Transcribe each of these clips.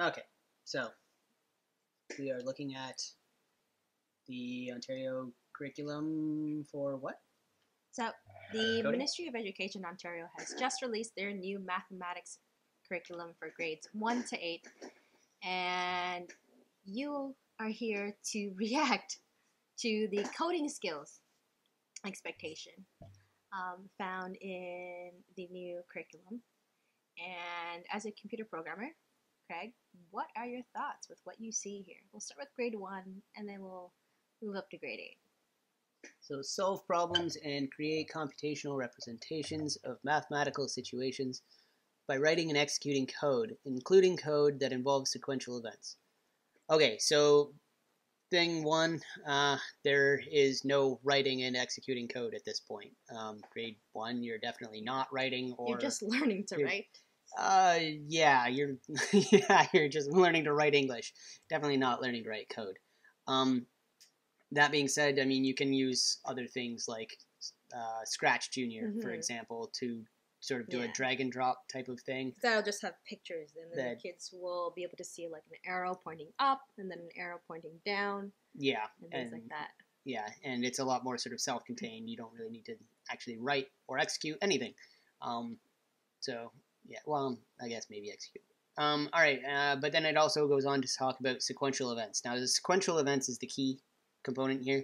Okay, so we are looking at the Ontario curriculum for what? So the coding? Ministry of Education Ontario has just released their new mathematics curriculum for grades 1 to 8, and you are here to react to the coding skills expectation found in the new curriculum. And as a computer programmer, Craig, what are your thoughts with what you see here? We'll start with grade 1, and then we'll move up to grade 8. So solve problems and create computational representations of mathematical situations by writing and executing code, including code that involves sequential events. Okay, so thing 1, there is no writing and executing code at this point. Grade 1, you're definitely not writing, or you're just learning to write. Yeah, you're you're just learning to write English. Definitely not learning to write code. That being said, I mean, you can use other things like Scratch Jr., for example, to sort of do a drag and drop type of thing. So I'll just have pictures, and then the kids will be able to see like an arrow pointing up and then an arrow pointing down. Yeah. And things like that. Yeah, and it's a lot more sort of self-contained. You don't really need to actually write or execute anything. So, yeah, well, I guess maybe execute. All right, but then it also goes on to talk about sequential events. Now, the sequential events is the key component here.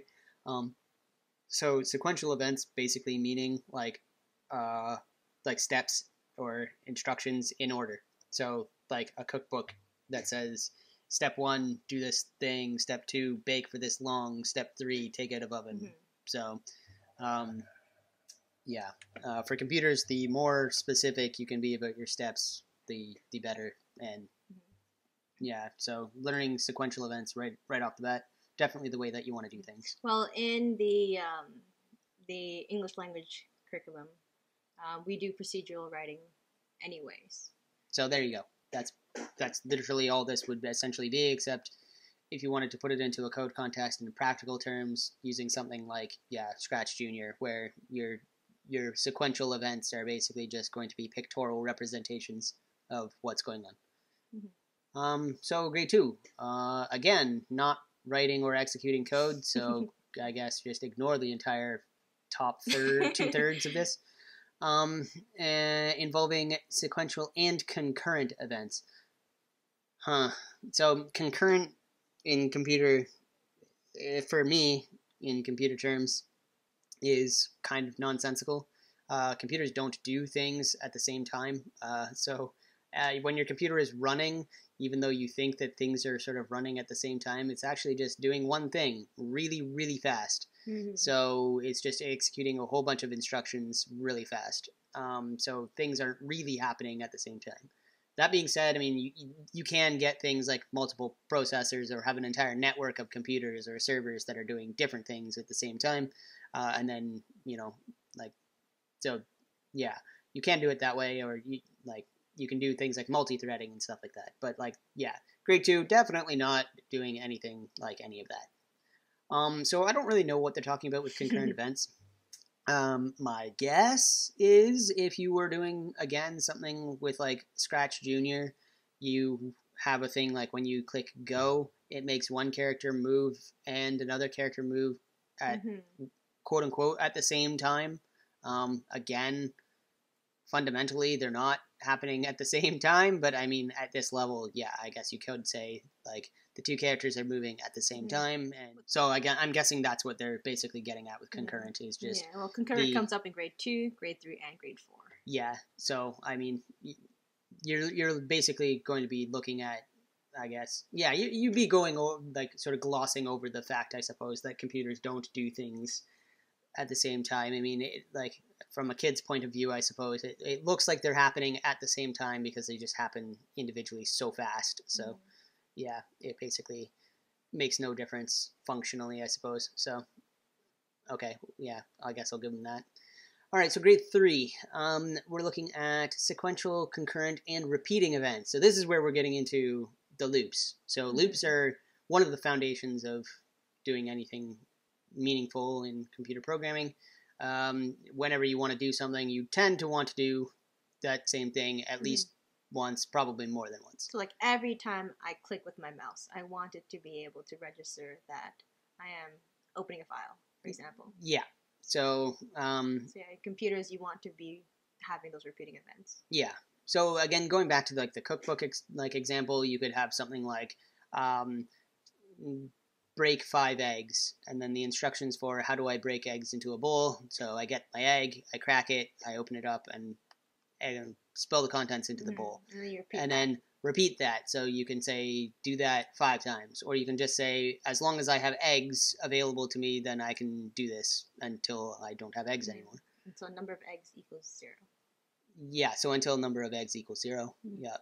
So sequential events basically meaning like steps or instructions in order. So like a cookbook that says step 1, do this thing, step 2, bake for this long, step 3, take out of oven. So yeah, for computers, the more specific you can be about your steps, the better. And yeah, so learning sequential events right off the bat, definitely the way that you want to do things. Well, in the English language curriculum, we do procedural writing anyways. So there you go. That's literally all this would essentially be, except if you wanted to put it into a code context in practical terms, using something like, Scratch Jr., where your sequential events are basically just going to be pictorial representations of what's going on. So grade 2, again, not writing or executing code, so I guess just ignore the entire top third, 2/3 of this, involving sequential and concurrent events. So concurrent in computer, for me, in computer terms, is kind of nonsensical. Computers don't do things at the same time, so when your computer is running, even though you think that things are sort of running at the same time, it's actually just doing one thing really, really fast. So it's just executing a whole bunch of instructions really fast. So things aren't really happening at the same time. That being said, I mean, you can get things like multiple processors or have an entire network of computers or servers that are doing different things at the same time. And then, so yeah, you can do it that way, or you can do things like multi-threading and stuff like that. But grade 2, definitely not doing anything like any of that. So I don't really know what they're talking about with concurrent events. My guess is if you were doing, again, something with like Scratch Jr., you have a thing like when you click go, it makes one character move and another character move at quote unquote at the same time. Again, fundamentally, they're not happening at the same time, but I mean, at this level, yeah, I guess you could say like the two characters are moving at the same time, and so again, I'm guessing that's what they're basically getting at with concurrent is just concurrent comes up in grade 2, grade 3, and grade 4. Yeah, so I mean, you're basically going to be looking at, I guess, yeah, you'd be going over, like sort of glossing over the fact, I suppose, that computers don't do things at the same time. I mean, from a kid's point of view, I suppose, it looks like they're happening at the same time because they just happen individually so fast. So, yeah, it basically makes no difference functionally, I suppose. So, okay, yeah, I guess I'll give them that. All right, so grade 3, we're looking at sequential, concurrent, and repeating events. So this is where we're getting into the loops. So loops are one of the foundations of doing anything meaningful in computer programming. Whenever you want to do something, you tend to want to do that same thing at least once, probably more than once. So like every time I click with my mouse, I want it to be able to register that I am opening a file, for example. Yeah. So, so yeah, computers, you want to be having those repeating events. Yeah. So again, going back to like the cookbook example, you could have something like break 5 eggs, and then the instructions for how do I break eggs into a bowl. So I get my egg, I crack it, I open it up, and spill the contents into the bowl. And then repeat that. So you can say, do that 5 times. Or you can just say, as long as I have eggs available to me, then I can do this until I don't have eggs anymore. And so number of eggs equals 0. Yeah, so until number of eggs equals 0. Mm-hmm. Yeah.